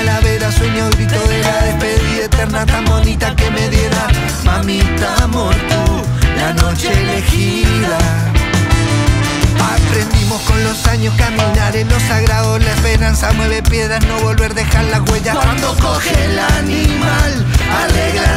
calavera, sueño, grito de la despedida eterna, tan bonita que me diera. Mamita, amor, tú, la noche elegida. Aprendimos con los años, caminar en los sagrados, la esperanza mueve piedras, no volver, dejar las huellas. Cuando coge el animal, alegra.